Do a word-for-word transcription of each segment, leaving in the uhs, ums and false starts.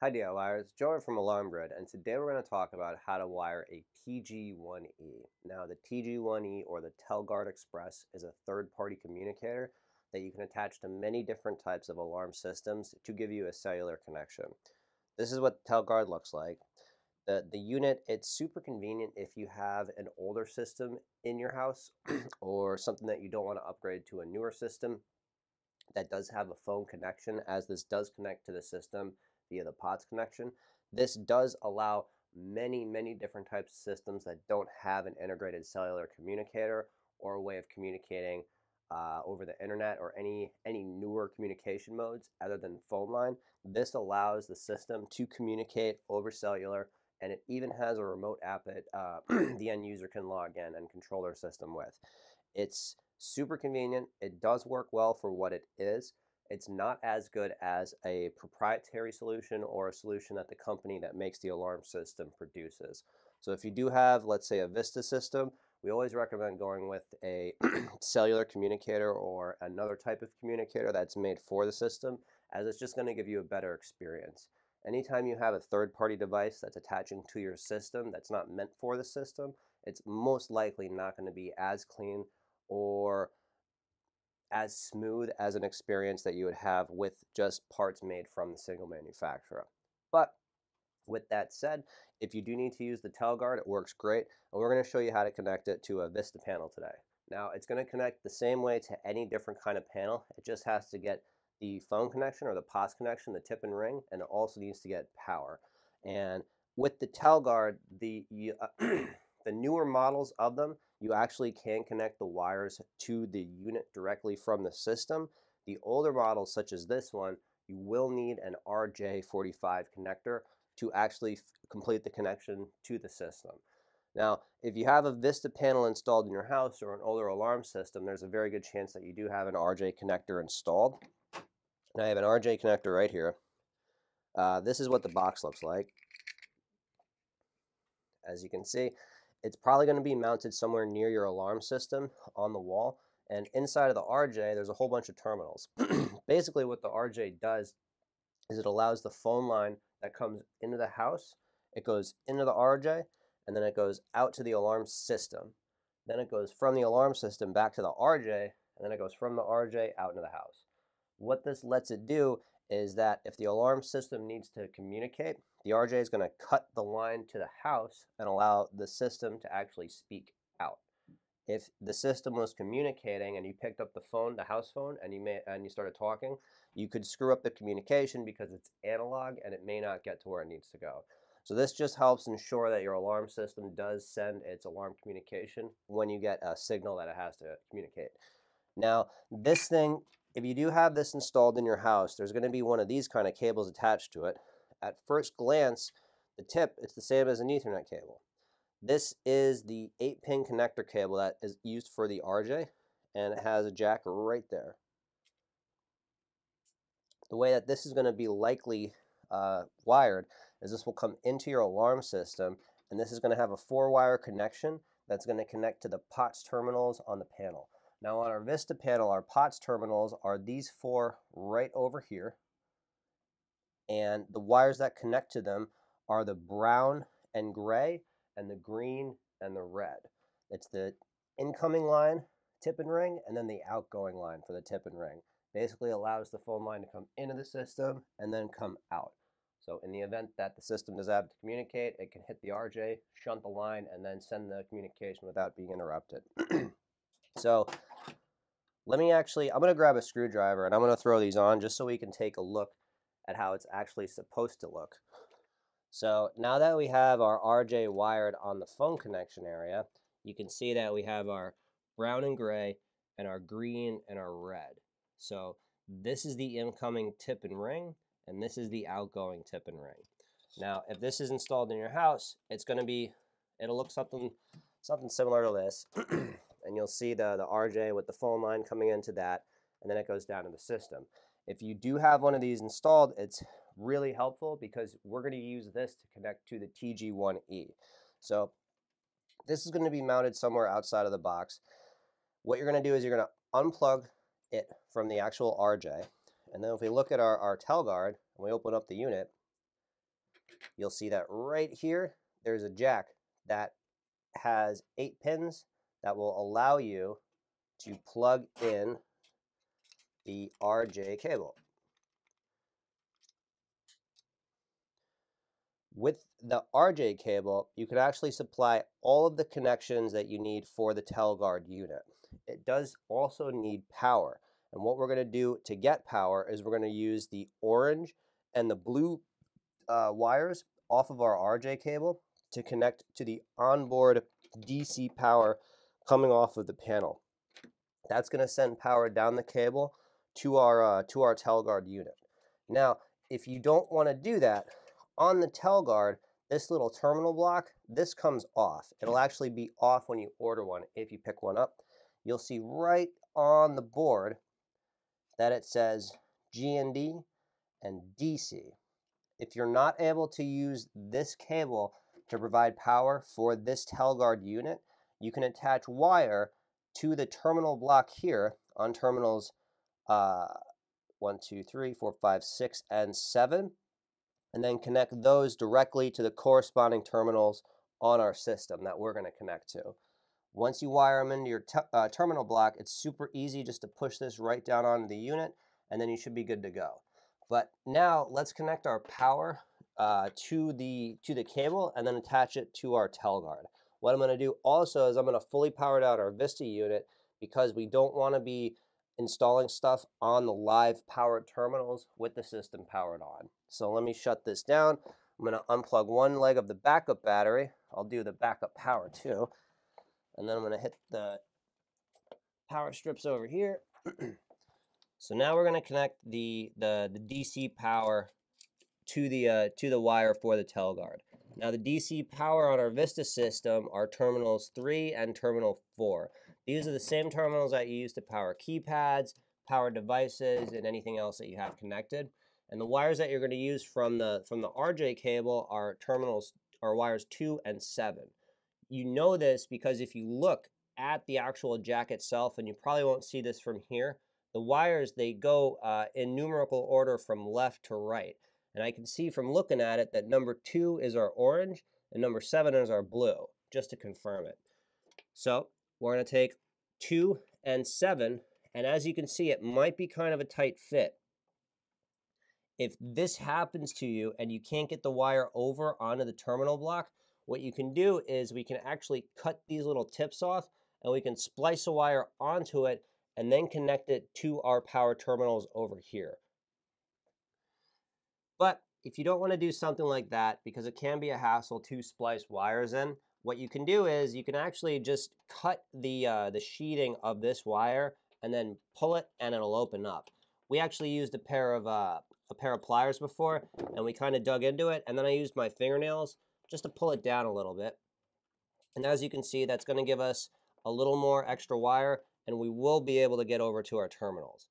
Hi D I Y wires, Joey from Alarm Grid, and today we're going to talk about how to wire a T G one E. Now the T G one E or the Telguard Express is a third-party communicator that you can attach to many different types of alarm systems to give you a cellular connection. This is what Telguard looks like. The, the unit, it's super convenient if you have an older system in your house or something that you don't want to upgrade to a newer system that does have a phone connection, as this does connect to the system via the P O T S connection. This does allow many, many different types of systems that don't have an integrated cellular communicator or a way of communicating uh, over the internet or any, any newer communication modes other than phone line. This allows the system to communicate over cellular, and it even has a remote app that uh, the end user can log in and control their system with. It's super convenient. It does work well for what it is. It's not as good as a proprietary solution or a solution that the company that makes the alarm system produces. So if you do have, let's say, a VISTA system, we always recommend going with a cellular communicator or another type of communicator that's made for the system, as it's just going to give you a better experience. Anytime you have a third-party device that's attaching to your system that's not meant for the system, it's most likely not going to be as clean or as smooth as an experience that you would have with just parts made from the single manufacturer. But with that said, if you do need to use the Telguard, it works great, and we're going to show you how to connect it to a VISTA panel today. Now it's going to connect the same way to any different kind of panel. It just has to get the phone connection or the P O T S connection, the tip and ring, and it also needs to get power. And with the Telguard, the uh, the newer models of them, you actually can connect the wires to the unit directly from the system. The older models, such as this one, you will need an R J forty-five connector to actually complete the connection to the system. Now, if you have a VISTA panel installed in your house or an older alarm system, there's a very good chance that you do have an R J connector installed. And I have an R J connector right here. Uh, this is what the box looks like. As you can see, it's probably going to be mounted somewhere near your alarm system on the wall, and inside of the R J there's a whole bunch of terminals. Basically what the R J does is it allows the phone line that comes into the house, it goes into the R J, and then it goes out to the alarm system. Then it goes from the alarm system back to the R J, and then it goes from the R J out into the house. What this lets it do is that if the alarm system needs to communicate, the R J is going to cut the line to the house and allow the system to actually speak out. If the system was communicating and you picked up the phone, the house phone, and you may, and you started talking, you could screw up the communication because it's analog and it may not get to where it needs to go. So this just helps ensure that your alarm system does send its alarm communication when you get a signal that it has to communicate. Now, this thing, if you do have this installed in your house, there's going to be one of these kind of cables attached to it. At first glance, the tip, it's the same as an Ethernet cable. This is the eight pin connector cable that is used for the R J, and it has a jack right there. The way that this is going to be likely uh, wired is this will come into your alarm system, and this is going to have a four wire connection that's going to connect to the P O T S terminals on the panel. Now on our VISTA panel, our P O T S terminals are these four right over here, and the wires that connect to them are the brown and gray and the green and the red. It's the incoming line, tip and ring, and then the outgoing line for the tip and ring. Basically allows the phone line to come into the system and then come out. So in the event that the system does have to communicate, it can hit the R J, shunt the line, and then send the communication without being interrupted. So let me actually, I'm going to grab a screwdriver and I'm going to throw these on just so we can take a look at how it's actually supposed to look. So now that we have our R J wired on the phone connection area, you can see that we have our brown and gray and our green and our red. So this is the incoming tip and ring, and this is the outgoing tip and ring. Now if this is installed in your house, it's going to be, it'll look something, something similar to this. And you'll see the, the R J with the phone line coming into that, and then it goes down to the system. If you do have one of these installed, it's really helpful because we're going to use this to connect to the T G one E. So this is going to be mounted somewhere outside of the box. What you're going to do is you're going to unplug it from the actual R J, and then if we look at our, our Telguard and we open up the unit, You'll see that right here, there's a jack that has eight pins that will allow you to plug in the R J cable. With the R J cable, you can actually supply all of the connections that you need for the Telguard unit. It does also need power. And what we're going to do to get power is we're going to use the orange and the blue uh, wires off of our R J cable to connect to the onboard D C power coming off of the panel. That's going to send power down the cable to our, uh, to our Telguard unit. Now, if you don't want to do that, on the Telguard, this little terminal block, this comes off. It'll actually be off when you order one, if you pick one up. You'll see right on the board that it says G N D and D C. If you're not able to use this cable to provide power for this Telguard unit, you can attach wire to the terminal block here on terminals uh, one, two, three, four, five, six, and seven. And then connect those directly to the corresponding terminals on our system that we're going to connect to. Once you wire them into your uh, terminal block, it's super easy just to push this right down onto the unit, and then you should be good to go. But now let's connect our power uh, to the to the cable and then attach it to our Telguard. What I'm going to do also is I'm going to fully power out our VISTA unit, because we don't want to be installing stuff on the live powered terminals with the system powered on. So let me shut this down. I'm going to unplug one leg of the backup battery. I'll do the backup power too. And then I'm going to hit the power strips over here. So now we're going to connect the, the, the D C power to the, uh, to the wire for the Telguard. Now the D C power on our VISTA system are terminals three and terminal four. These are the same terminals that you use to power keypads, power devices, and anything else that you have connected. And the wires that you're going to use from the from the R J cable are terminals are wires two and seven. You know this because if you look at the actual jack itself, and you probably won't see this from here, the wires, they go uh, in numerical order from left to right. And I can see from looking at it that number two is our orange and number seven is our blue, just to confirm it. So we're going to take two and seven, and as you can see, it might be kind of a tight fit. If this happens to you and you can't get the wire over onto the terminal block, what you can do is we can actually cut these little tips off, and we can splice a wire onto it and then connect it to our power terminals over here. But if you don't want to do something like that, because it can be a hassle to splice wires in, what you can do is you can actually just cut the, uh, the sheathing of this wire and then pull it, and it'll open up. We actually used a pair of, uh, a pair of pliers before, and we kind of dug into it, and then I used my fingernails just to pull it down a little bit. And as you can see, that's going to give us a little more extra wire, and we will be able to get over to our terminals.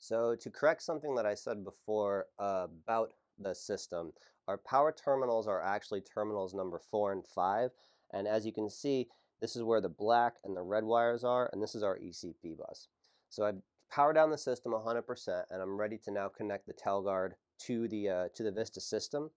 So to correct something that I said before uh, about the system, our power terminals are actually terminals number four and five. And as you can see, this is where the black and the red wires are, and this is our E C P bus. So I've powered down the system one hundred percent, and I'm ready to now connect the Telguard to the, uh, to the VISTA system.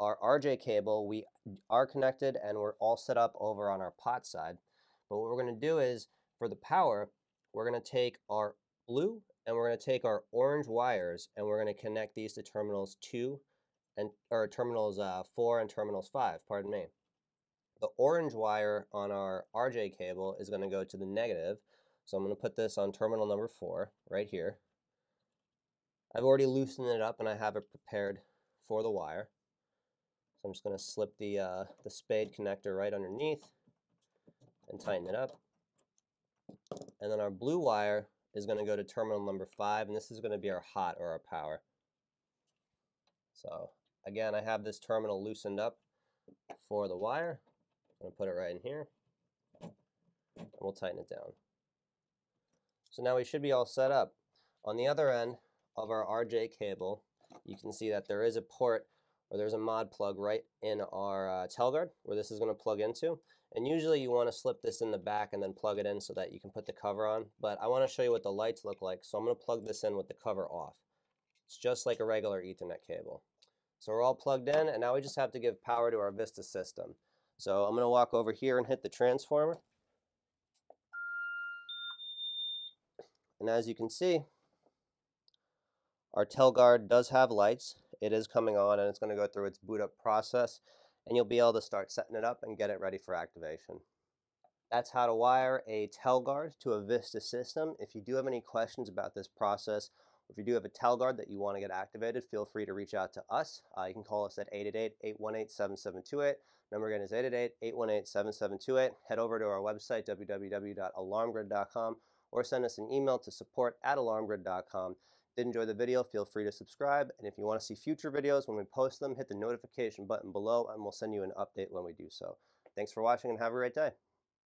Our R J cable, we are connected, and we're all set up over on our P O T S side. But what we're going to do is, for the power, we're going to take our blue, and we're going to take our orange wires, and we're going to connect these to terminals two, and or terminals uh, four and terminals five, pardon me. The orange wire on our R J cable is going to go to the negative, so I'm going to put this on terminal number four right here. I've already loosened it up, and I have it prepared for the wire. So I'm just going to slip the, uh, the spade connector right underneath and tighten it up. And then our blue wire is going to go to terminal number five, and this is going to be our hot or our power. So again, I have this terminal loosened up for the wire. I'm going to put it right in here, and we'll tighten it down. So now we should be all set up. On the other end of our R J cable, you can see that there is a port, or there's a mod plug right in our uh, Telguard where this is going to plug into. And usually you want to slip this in the back and then plug it in so that you can put the cover on. But I want to show you what the lights look like, so I'm going to plug this in with the cover off. It's just like a regular Ethernet cable. So we're all plugged in, and now we just have to give power to our VISTA system. So I'm going to walk over here and hit the transformer. And as you can see, our Telguard does have lights. It is coming on, and it's going to go through its boot up process, and you'll be able to start setting it up and get it ready for activation. That's how to wire a Telguard to a VISTA system. If you do have any questions about this process, if you do have a Telguard that you want to get activated, feel free to reach out to us. Uh, you can call us at eight eight eight, eight one eight, seven seven two eight. Number again is eight eight eight, eight one eight, seven seven two eight. Head over to our website, w w w dot alarm grid dot com, or send us an email to support at alarm grid dot com. If you did enjoy the video, feel free to subscribe. And if you want to see future videos when we post them, hit the notification button below, and we'll send you an update when we do so. Thanks for watching, and have a great day.